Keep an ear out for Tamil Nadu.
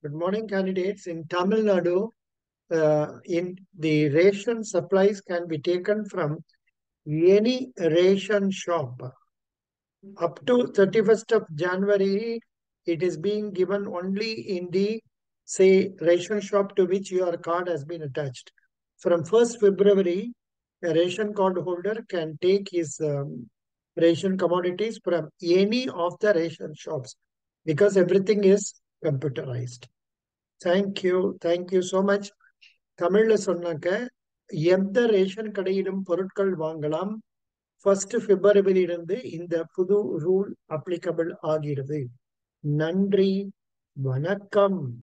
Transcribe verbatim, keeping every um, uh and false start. Good morning, candidates. In Tamil Nadu, uh, in the ration supplies can be taken from any ration shop. Up to thirty-first of January, it is being given only in the, say, ration shop to which your card has been attached. From first February, a ration card holder can take his um, ration commodities from any of the ration shops because everything is computerized. Thank you. Thank you so much. Tamil sonnanga endha ration kadaiyilum porutkal vaangalam first February irundu indha pudhu rule applicable agirathu. Nandri, vanakkam.